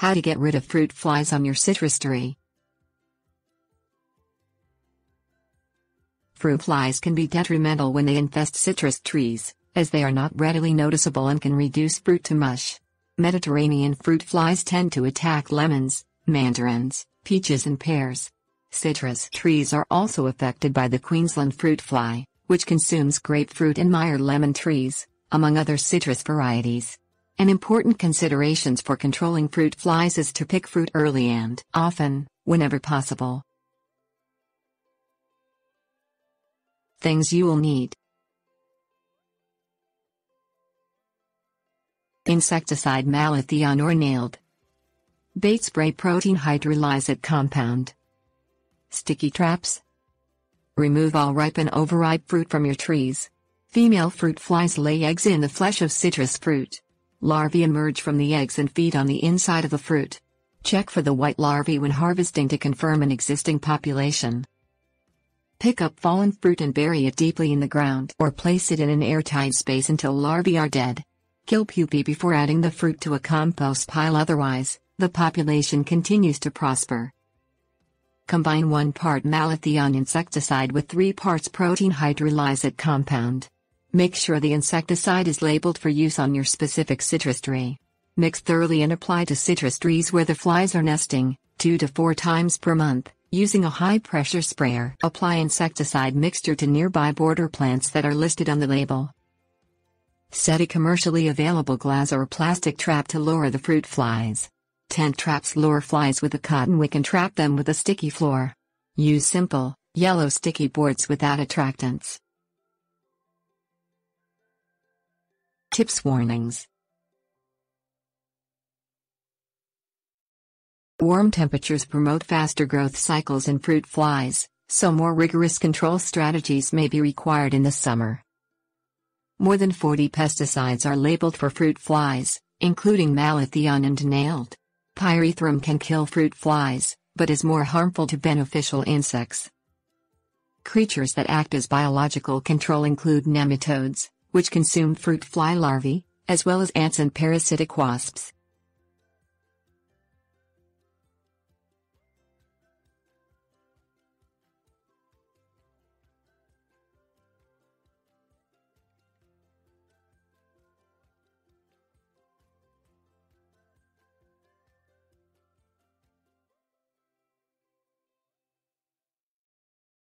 How to get rid of fruit flies on your citrus tree. Fruit flies can be detrimental when they infest citrus trees, as they are not readily noticeable and can reduce fruit to mush. Mediterranean fruit flies tend to attack lemons, mandarins, peaches and pears. Citrus trees are also affected by the Queensland fruit fly, which consumes grapefruit and Meyer lemon trees, among other citrus varieties. An important consideration for controlling fruit flies is to pick fruit early and often, whenever possible. Things you will need: insecticide Malathion or Nailed Bait Spray protein hydrolysate compound, sticky traps. Remove all ripe and overripe fruit from your trees. Female fruit flies lay eggs in the flesh of citrus fruit. Larvae emerge from the eggs and feed on the inside of the fruit. Check for the white larvae when harvesting to confirm an existing population. Pick up fallen fruit and bury it deeply in the ground or place it in an airtight space until larvae are dead. Kill pupae before adding the fruit to a compost pile, otherwise, the population continues to prosper. Combine 1 part Malathion insecticide with 3 parts protein hydrolysate compound. Make sure the insecticide is labeled for use on your specific citrus tree. Mix thoroughly and apply to citrus trees where the flies are nesting, 2 to 4 times per month, using a high-pressure sprayer. Apply insecticide mixture to nearby border plants that are listed on the label. Set a commercially available glass or plastic trap to lure the fruit flies. Tent traps lure flies with a cotton wick and trap them with a sticky floor. Use simple, yellow sticky boards without attractants. Tips, warnings. Warm temperatures promote faster growth cycles in fruit flies, so more rigorous control strategies may be required in the summer. More than 40 pesticides are labeled for fruit flies, including Malathion and Nailed. Pyrethrum can kill fruit flies, but is more harmful to beneficial insects. Creatures that act as biological control include nematodes, which consume fruit fly larvae, as well as ants and parasitic wasps.